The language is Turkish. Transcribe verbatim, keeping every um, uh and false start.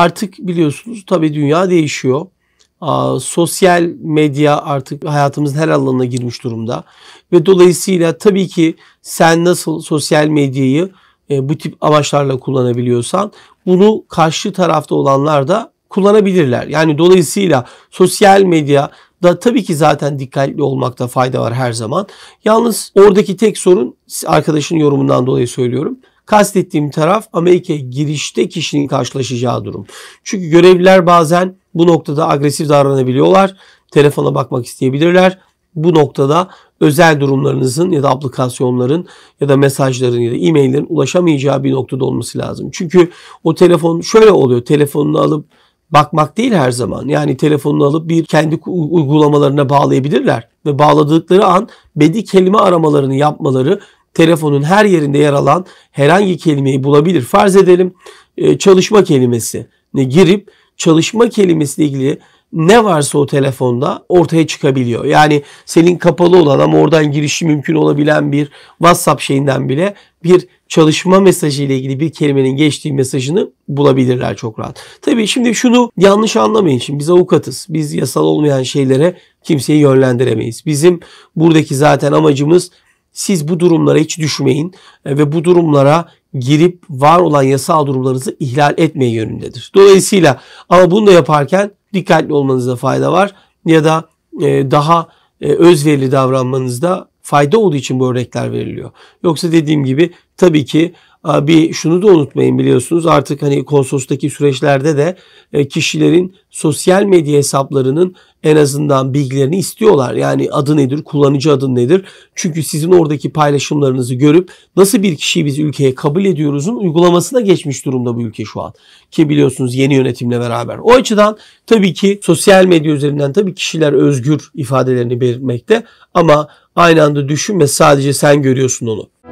Artık biliyorsunuz tabii dünya değişiyor. Aa, sosyal medya artık hayatımızın her alanına girmiş durumda. Ve dolayısıyla tabii ki sen nasıl sosyal medyayı e, bu tip amaçlarla kullanabiliyorsan bunu karşı tarafta olanlar da kullanabilirler. Yani dolayısıyla sosyal medyada tabii ki zaten dikkatli olmakta fayda var her zaman. Yalnız oradaki tek sorun, arkadaşın yorumundan dolayı söylüyorum, kastettiğim taraf Amerika'ya girişte kişinin karşılaşacağı durum. Çünkü görevliler bazen bu noktada agresif davranabiliyorlar. Telefona bakmak isteyebilirler. Bu noktada özel durumlarınızın ya da aplikasyonların ya da mesajların ya da e-maillerin ulaşamayacağı bir noktada olması lazım. Çünkü o telefon şöyle oluyor. Telefonunu alıp bakmak değil her zaman. Yani telefonunu alıp bir kendi uygulamalarına bağlayabilirler. Ve bağladıkları an bedi kelime aramalarını yapmaları telefonun her yerinde yer alan herhangi kelimeyi bulabilir. Farz edelim çalışma kelimesine girip çalışma kelimesiyle ilgili ne varsa o telefonda ortaya çıkabiliyor. Yani senin kapalı olan ama oradan girişi mümkün olabilen bir WhatsApp şeyinden bile bir çalışma mesajı ile ilgili bir kelimenin geçtiği mesajını bulabilirler çok rahat. Tabii şimdi şunu yanlış anlamayın. Şimdi biz avukatız. Biz yasal olmayan şeylere kimseyi yönlendiremeyiz. Bizim buradaki zaten amacımız, siz bu durumlara hiç düşmeyin ve bu durumlara girip var olan yasal durumlarınızı ihlal etmeye yönündedir. Dolayısıyla ama bunu da yaparken dikkatli olmanızda fayda var ya da daha özverili davranmanızda fayda olduğu için bu örnekler veriliyor. Yoksa dediğim gibi tabii ki bir şunu da unutmayın, biliyorsunuz artık hani konsolostaki süreçlerde de kişilerin sosyal medya hesaplarının en azından bilgilerini istiyorlar. Yani adı nedir, kullanıcı adı nedir? Çünkü sizin oradaki paylaşımlarınızı görüp nasıl bir kişiyi biz ülkeye kabul ediyoruzun uygulamasına geçmiş durumda bu ülke şu an. Ki biliyorsunuz yeni yönetimle beraber. O açıdan tabii ki sosyal medya üzerinden tabii kişiler özgür ifadelerini belirtmekte ama aynı anda düşünme, sadece sen görüyorsun onu.